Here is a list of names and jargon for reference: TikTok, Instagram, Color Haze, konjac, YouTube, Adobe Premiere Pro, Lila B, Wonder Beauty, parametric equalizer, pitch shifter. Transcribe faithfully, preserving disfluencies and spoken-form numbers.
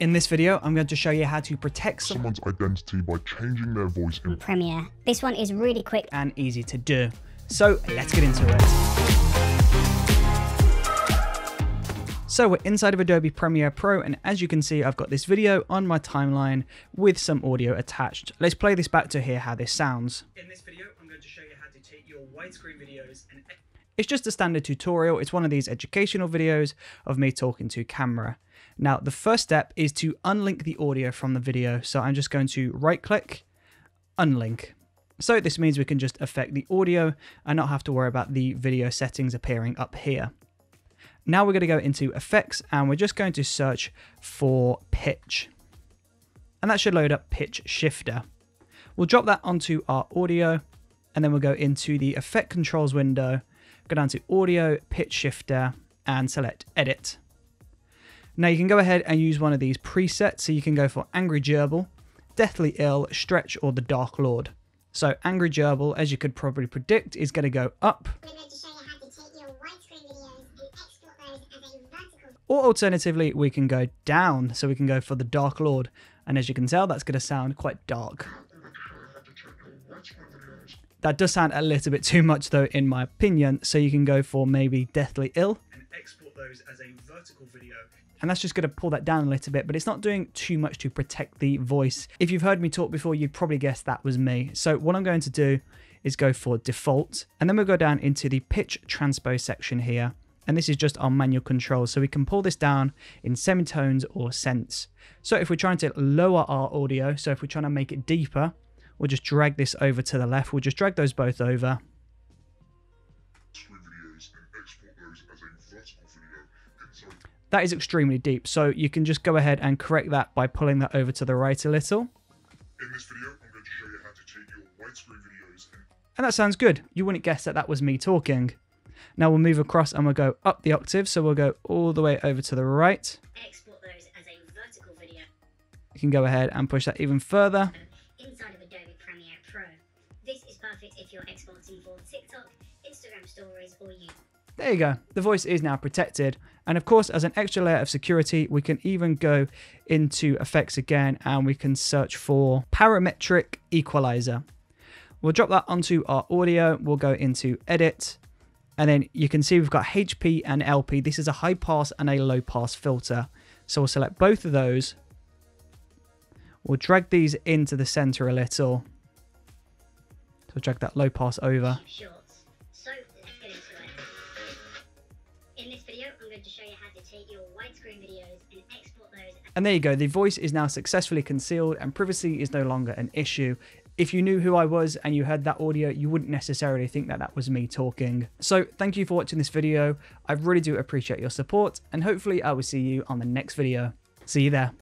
In this video, I'm going to show you how to protect someone's identity by changing their voice in Premiere. This one is really quick and easy to do. So let's get into it. So we're inside of Adobe Premiere Pro, and as you can see, I've got this video on my timeline with some audio attached. Let's play this back to hear how this sounds. In this video, I'm going to show you how to take your widescreen videos and... It's just a standard tutorial. It's one of these educational videos of me talking to camera. Now, the first step is to unlink the audio from the video. So I'm just going to right click, unlink. So this means we can just affect the audio and not have to worry about the video settings appearing up here. Now we're going to go into effects and we're just going to search for pitch. And that should load up pitch shifter. We'll drop that onto our audio and then we'll go into the effect controls window. Go down to audio, pitch shifter, and select edit. Now you can go ahead and use one of these presets. So you can go for angry gerbil, deathly ill, stretch, or the dark lord. So angry gerbil, as you could probably predict, is going to go up. We're going to show you how to take your widescreen videos and export those as a vertical. Or alternatively, we can go down. So we can go for the dark lord. And as you can tell, that's going to sound quite dark. That does sound a little bit too much though, in my opinion. So you can go for maybe deathly ill and export those as a vertical video. And that's just going to pull that down a little bit, but it's not doing too much to protect the voice. If you've heard me talk before, you'd probably guess that was me. So what I'm going to do is go for default, and then we'll go down into the pitch transpose section here. And this is just our manual controls. So we can pull this down in semitones or cents. So if we're trying to lower our audio, so if we're trying to make it deeper, we'll just drag this over to the left. We'll just drag those both over. That is extremely deep. So you can just go ahead and correct that by pulling that over to the right a little. In this video, I'm going to show you how to take your widescreen videos. And that sounds good. You wouldn't guess that that was me talking. Now we'll move across and we'll go up the octave. So we'll go all the way over to the right. Export those as a vertical video. You can go ahead and push that even further. Inside of Adobe Premiere Pro. This is perfect if you're exporting for TikTok, Instagram stories, or YouTube. There you go. The voice is now protected. And of course, as an extra layer of security, we can even go into effects again and we can search for parametric equalizer. We'll drop that onto our audio. We'll go into edit. And then you can see we've got H P and L P. This is a high pass and a low pass filter. So we'll select both of those. We'll drag these into the center a little. So we'll drag that low pass over. Shorts. So let's get into it. In this video, I'm going to show you how to take your widescreen videos and export those. And there you go. The voice is now successfully concealed and privacy is no longer an issue. If you knew who I was and you heard that audio, you wouldn't necessarily think that that was me talking. So thank you for watching this video. I really do appreciate your support and hopefully I will see you on the next video. See you there.